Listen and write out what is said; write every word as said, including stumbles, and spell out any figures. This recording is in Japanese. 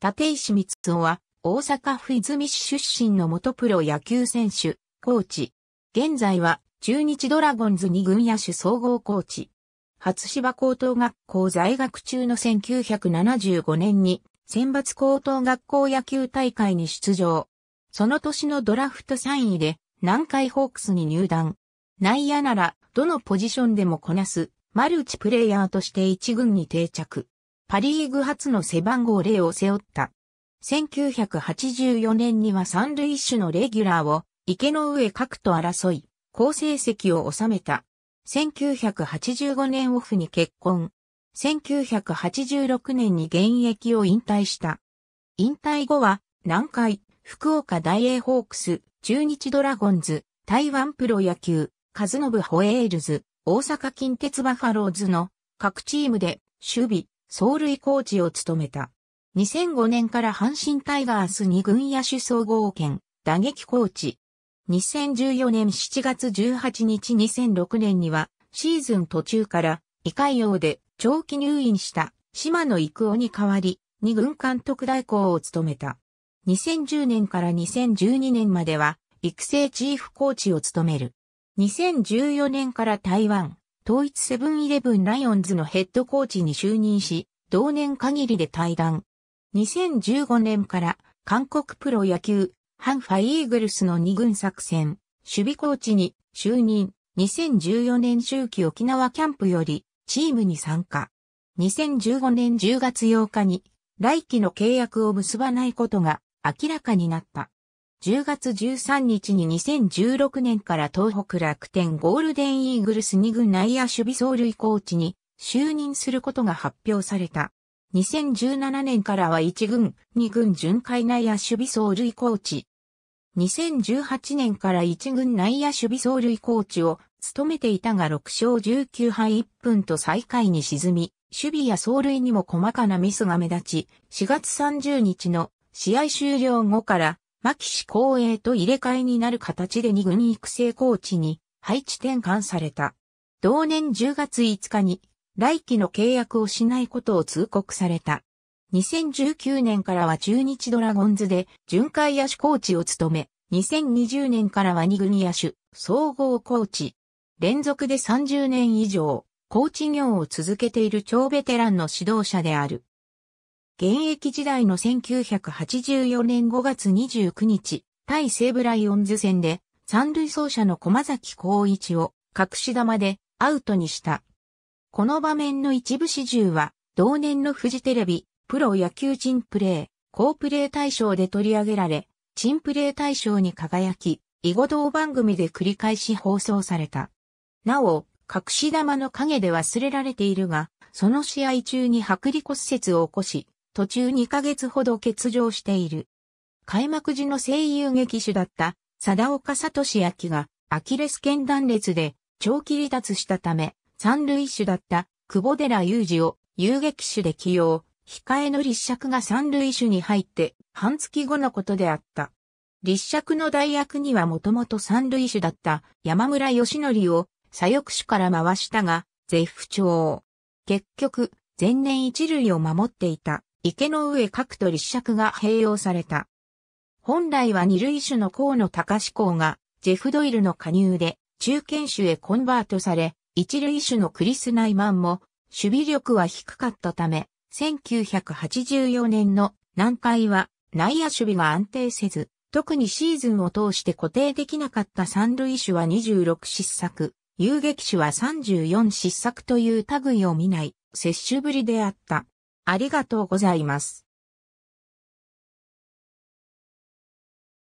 立石光雄は、大阪府和泉市出身の元プロ野球選手、コーチ。現在は、中日ドラゴンズに軍野手総合コーチ。初芝高等学校在学中のせんきゅうひゃくななじゅうごねんに、選抜高等学校野球大会に出場。その年のドラフトさんいで、南海ホークスに入団。内野なら、どのポジションでもこなす、マルチプレイヤーとして一軍に定着。パリーグ初の背番号ゼロを背負った。せんきゅうひゃくはちじゅうよねんには三塁手のレギュラーを池上角と争い、好成績を収めた。せんきゅうひゃくはちじゅうごねんオフに結婚。せんきゅうひゃくはちじゅうろくねんに現役を引退した。引退後は、南海、福岡ダイエーホークス、中日ドラゴンズ、台湾プロ野球、和信ホエールズ、大阪近鉄バファローズの各チームで守備、走塁コーチを務めた。にせんごねんから阪神タイガースに軍野手総合兼打撃コーチ。にせんじゅうよねんしちがつじゅうはちにちにせんろくねんにはシーズン途中から胃潰瘍で長期入院した島野育夫に代わりに軍監督代行を務めた。にせんじゅうねんからにせんじゅうにねんまでは育成チーフコーチを務める。にせんじゅうよねんから台湾統一セブンイレブンライオンズのヘッドコーチに就任し、同年限りで退団。にせんじゅうごねんから韓国プロ野球、ハンファイーグルスの二軍作戦、守備コーチに就任。にせんじゅうよねん秋季沖縄キャンプよりチームに参加。にせんじゅうごねんじゅうがつようかに来季の契約を結ばないことが明らかになった。じゅうがつじゅうさんにちににせんじゅうろくねんから東北楽天ゴールデンイーグルスに軍内野守備走塁コーチに就任することが発表された。にせんじゅうななねんからはいちぐん、にぐん巡回内野守備走塁コーチ。にせんじゅうはちねんからいちぐん内野守備走塁コーチを務めていたがろくしょうじゅうきゅうはいいっぷんと最下位に沈み、守備や走塁にも細かなミスが目立ち、しがつさんじゅうにちの試合終了後から牧志康平と入れ替えになる形でにぐん育成コーチに配置転換された。同年じゅうがついつかに来季の契約をしないことを通告された。にせんじゅうきゅうねんからは中日ドラゴンズで巡回野手コーチを務め、にせんにじゅうねんからはに軍野手総合コーチ。連続でさんじゅうねん以上、コーチ業を続けている超ベテランの指導者である。現役時代のせんきゅうひゃくはちじゅうよねんごがつにじゅうくにち、対西武ライオンズ戦で、三塁走者の駒崎康一を隠し球でアウトにした。この場面の一部始終は、同年のフジテレビ、プロ野球珍プレー、好プレー大賞で取り上げられ、珍プレー大賞に輝き、囲碁同番組で繰り返し放送された。なお、隠し球の影で忘れられているが、その試合中に剥離骨折を起こし、途中にかげつほど欠場している。開幕時の声優劇手だった、貞岡聡明が、アキレス腱断裂で、長期離脱したため、三塁手だった、久保寺雄二を、遊撃手で起用、控えの立石が三塁手に入って、半月後のことであった。立石の代役にはもともと三塁手だった、山村義則を、左翼手から回したが、絶不調。結局、前年一塁を守っていた。池上角と立石が併用された。本来は二塁手の河野隆光がジェフ・ドイルの加入で中堅手へコンバートされ、一塁手のクリス・ナイマンも守備力は低かったため、せんきゅうひゃくはちじゅうよねんの南海は内野守備が安定せず、特にシーズンを通して固定できなかった三塁手はにじゅうろくしっさく、遊撃手はさんじゅうよんしっさくという類を見ない接種ぶりであった。ありがとうございます。